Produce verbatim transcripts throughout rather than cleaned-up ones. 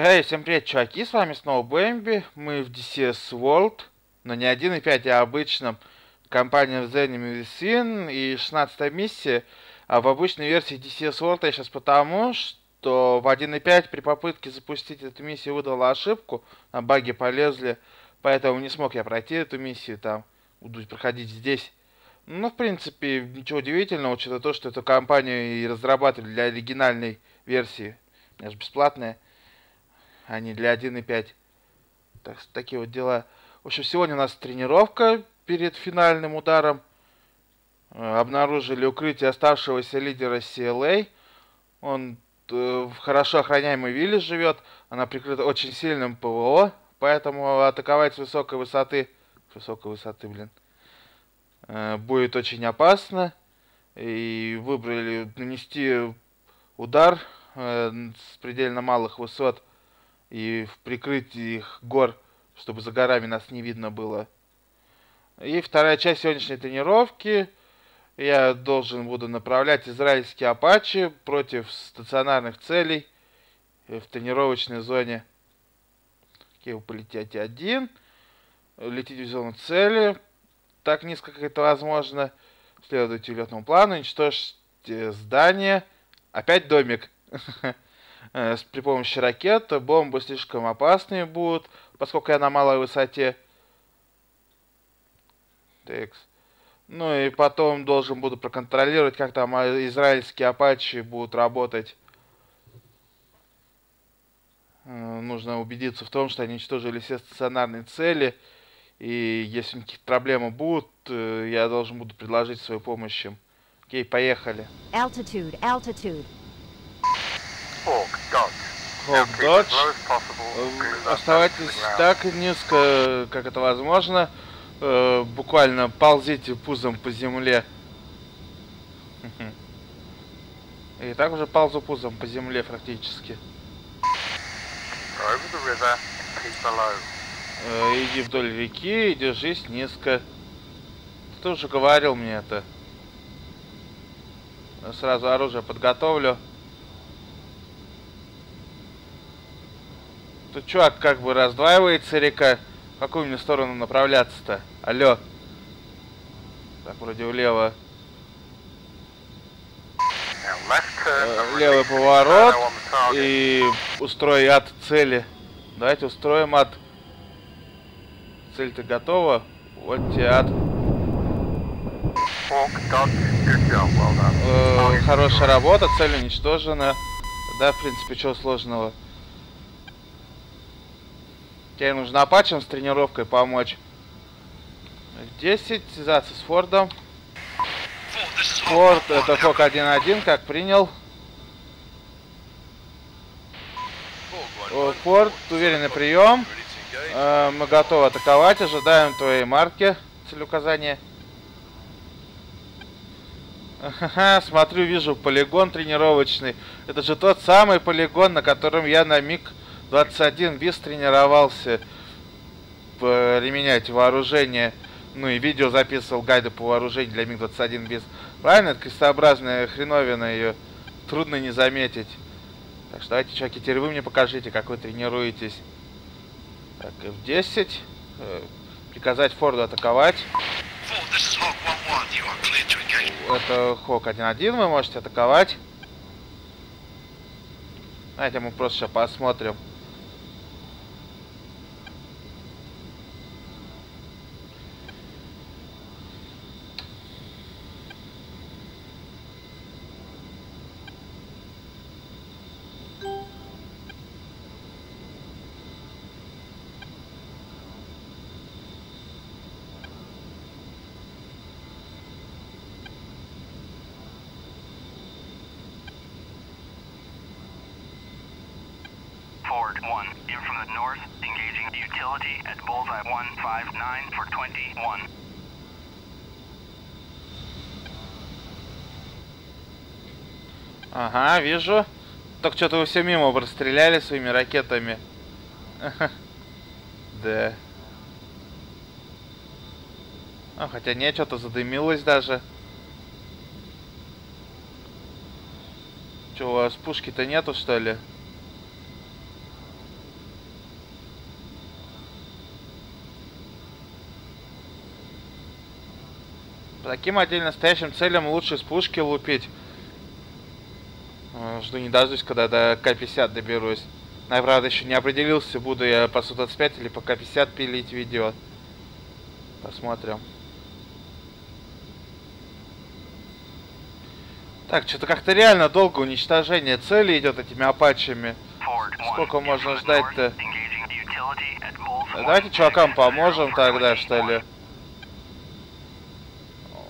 Эй, hey, всем привет, чуваки, с вами снова би эм би, мы в ди си эс World, но не один и пять, а обычном, компания The Enemy Within и шестнадцатая миссия, а в обычной версии ди си эс World я сейчас потому, что в один и пять при попытке запустить эту миссию выдала ошибку, на баги полезли, поэтому не смог я пройти эту миссию, там, буду проходить здесь. Ну, в принципе, ничего удивительного, учитывая то, что эту компанию и разрабатывали для оригинальной версии, она же бесплатная, а не для один и пять. Так, такие вот дела. В общем, сегодня у нас тренировка перед финальным ударом. Э, обнаружили укрытие оставшегося лидера си эл эй. Он э, в хорошо охраняемой вилле живет. Она прикрыта очень сильным ПВО. Поэтому атаковать с высокой высоты... С высокой высоты, блин. Э, будет очень опасно. И выбрали нанести удар э, с предельно малых высот. И в прикрытии их гор, чтобы за горами нас не видно было. И вторая часть сегодняшней тренировки. Я должен буду направлять израильские апачи против стационарных целей в тренировочной зоне. Киев, полетите один. Летите в зону цели. Так низко, как это возможно. Следуйте летному плану. Уничтожьте здание. Опять домик. При помощи ракет бомбы слишком опасные будут, поскольку я на малой высоте. Так. Ну и потом должен буду проконтролировать, как там израильские апачи будут работать. Нужно убедиться в том, что они уничтожили все стационарные цели. И если у них какие-то проблемы будут, я должен буду предложить свою помощь им. Окей, поехали. Altitude, altitude. Хок додж. Оставайтесь так низко, как это возможно. Э, буквально ползите пузом по земле. И так уже ползу пузом по земле практически. Э, иди вдоль реки и держись низко. Ты уже говорил мне это. Сразу оружие подготовлю. Тут чувак как бы раздваивается река. В какую мне сторону направляться-то? Алло. Так, вроде влево. Э, левый поворот. И устрой ад цели. Давайте устроим ад. Цель-то готова. Вот тебе ад. Э, хорошая работа, цель уничтожена. Да, в принципе, чего сложного. Тебе нужно апачам с тренировкой помочь. десять, связаться с Фордом. Форд, это Фок один один, как принял. Форд, уверенный прием. Э, мы готовы атаковать, ожидаем твоей марки, целеуказания. Ха-ха, смотрю, вижу полигон тренировочный. Это же тот самый полигон, на котором я на миг... двадцать один бис тренировался применять вооружение, ну и видео записывал, гайды по вооружению для миг двадцать один бис. Правильно, это крестообразная хреновина, ее трудно не заметить. Так что давайте, чуваки, теперь вы мне покажите, как вы тренируетесь. Так, эф десять. Приказать Форду атаковать. Это Хок один один, вы можете атаковать. Давайте мы просто сейчас посмотрим. Ага, вижу. Только что-то вы все мимо простреляли своими ракетами. Да. А, хотя не, что-то задымилось даже. Че, у вас пушки-то нету, что ли? По таким отдельно стоящим целям лучше с пушки лупить. Жду не дождусь, когда до К пятьдесят доберусь. Но я, правда, еще не определился, буду я по Су двадцать пять или по К пятьдесят пилить видео. Посмотрим. Так, что-то как-то реально долго уничтожение цели идет этими апачами. Сколько можно ждать-то? Давайте чувакам поможем тогда, что ли.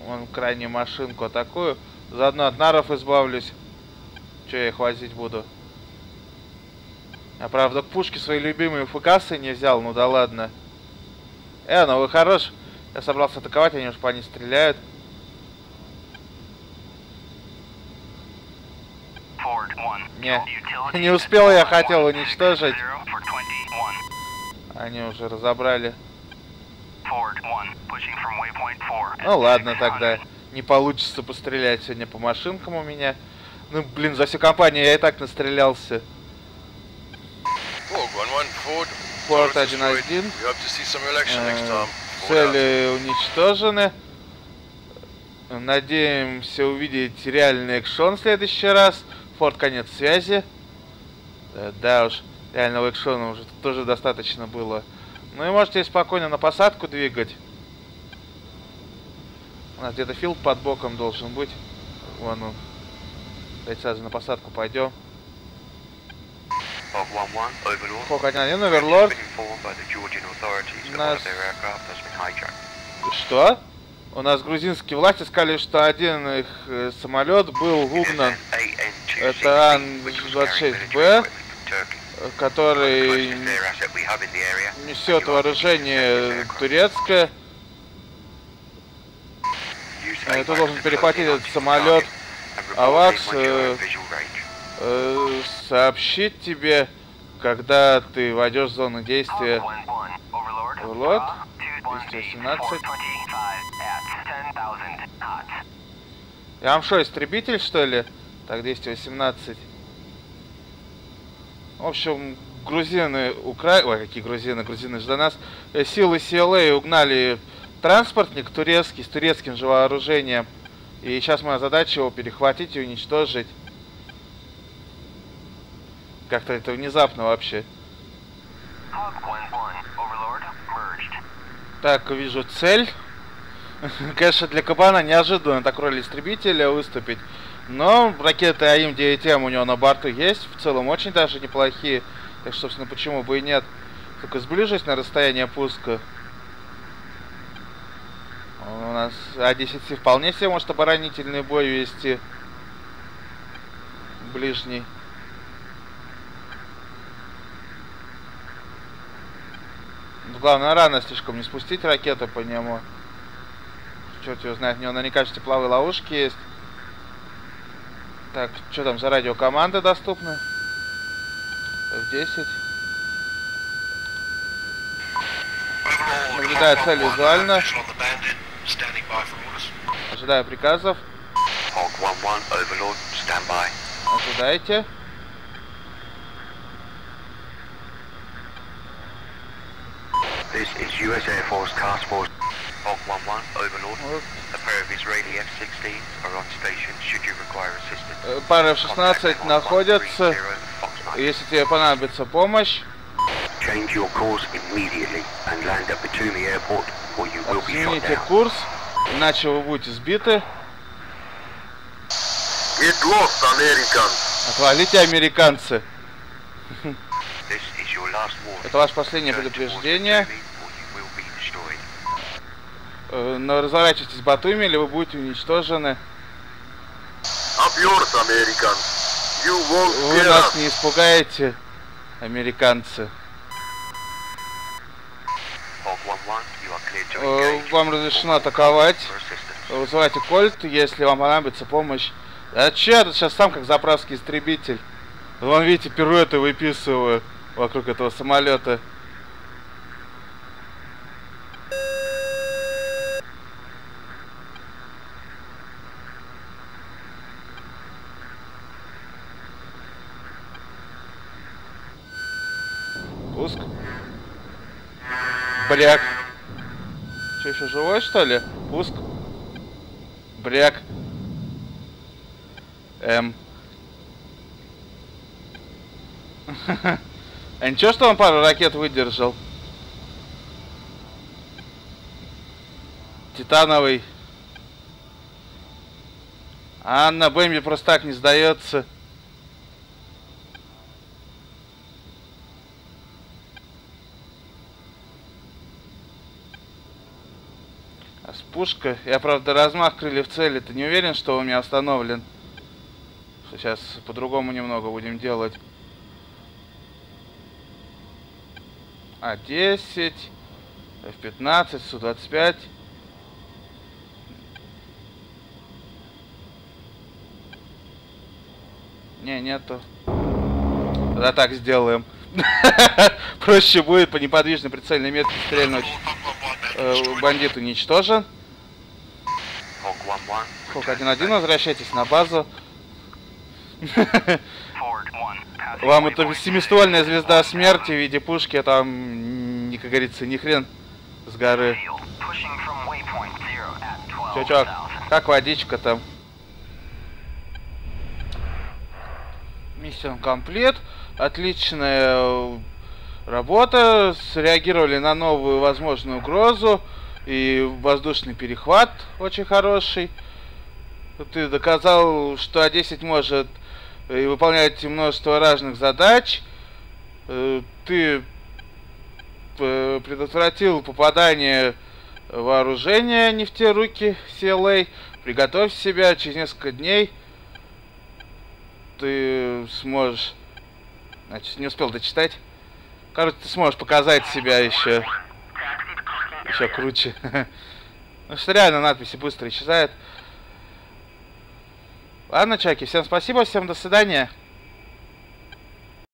Вон крайнюю машинку атакую. Заодно от наров избавлюсь. Че я их возить буду? Я, правда, к пушке свои любимые фукасы не взял, ну да ладно. Э, ну вы хорош. Я собрался атаковать, они уж по ней стреляют. Не, не успел, я хотел уничтожить. Они уже разобрали. Ну ладно тогда. Не получится пострелять сегодня по машинкам у меня. Ну блин, за всю компанию я и так настрелялся. Форт один один. Цели уничтожены. Надеемся увидеть реальный экшон в следующий раз. Форт, конец связи. Да, да уж, реального экшона уже тоже достаточно было. Ну и можете спокойно на посадку двигать. У нас где-то филд под боком должен быть. Вон он. Давайте сразу на посадку пойдем. Форт один один, Overlord. Нас... Что? У нас грузинские власти сказали, что один их э, самолет был угнан. Это Ан двадцать шесть Б, который несет вооружение турецкое. Это должен перехватить этот самолет. Авакс, э, э, сообщит тебе, когда ты войдешь в зону действия. Вот. двести восемнадцать. Я вам что, истребитель, что ли? Так, двести восемнадцать. В общем, грузины украли... Ой, какие грузины, грузины же до нас. Силы Си Эл Эй угнали транспортник турецкий, с турецким же вооружением. И сейчас моя задача его перехватить и уничтожить. Как-то это внезапно вообще. Так, вижу цель. Конечно, для кабана неожиданно так роли истребителя выступить. Но ракеты А И М девять М у него на борту есть. В целом очень даже неплохие. Так что, собственно, почему бы и нет. Только сближусь на расстояние пуска. У нас А десять С вполне себе может оборонительный бой вести. Ближний. Главное, рано слишком не спустить ракету по нему. Черт его знает, у него наверняка тепловые ловушки есть. Так, что там за радиокоманды доступны? эф десять. Наблюдаю цель визуально. Ожидаю приказов. Ожидайте. This is U S Air Force Task Force Hawk eleven Overlord. A pair of Israeli F sixteen are on station should you require assistance. Пара Ф шестнадцать находятся. Если тебе понадобится помощь. Change your course immediately and land at Batumi Airport or you will be shot down. Измените курс, иначе вы будете сбиты. Get lost, Americans. Отвалите, американцы. Это ваше последнее предупреждение. Но разворачивайтесь в Батуми, или вы будете уничтожены. Вы нас не испугаете, американцы. Вам разрешено атаковать. Вызывайте Кольт, если вам понадобится помощь. А че я тут сейчас сам как заправский истребитель? Вон, видите, пируэты выписываю вокруг этого самолета. Пуск. Бряк. Че, еще живой, что ли? Пуск. Бряк. Эм. А ничего, что он пару ракет выдержал? Титановый. А на Бэмби просто так не сдается. А с пушкой... Я, правда, размах крыльев цели. Ты не уверен, что он у меня остановлен? Сейчас по-другому немного будем делать. А десять, Ф пятнадцать, Су двадцать пять. Не, нету. Да, так сделаем. Проще будет по неподвижной прицельной метке стрельнуть. Бандит уничтожен. Хок один один, возвращайтесь на базу. Вам это семиствольная звезда смерти в виде пушки, а там, как говорится, ни хрен с горы. Чё, чё, как водичка там? Миссия комплит. Отличная работа. Среагировали на новую возможную угрозу. И воздушный перехват очень хороший. Ты доказал, что А десять может и выполнять множество разных задач. Ты предотвратил попадание вооружения не в те руки Си Эл Эй. Приготовь себя, через несколько дней ты сможешь... Значит, не успел дочитать. Короче, ты сможешь показать себя еще. Еще круче. Потому что реально надписи быстро исчезают. Ладно, чуваки, всем спасибо, всем до свидания.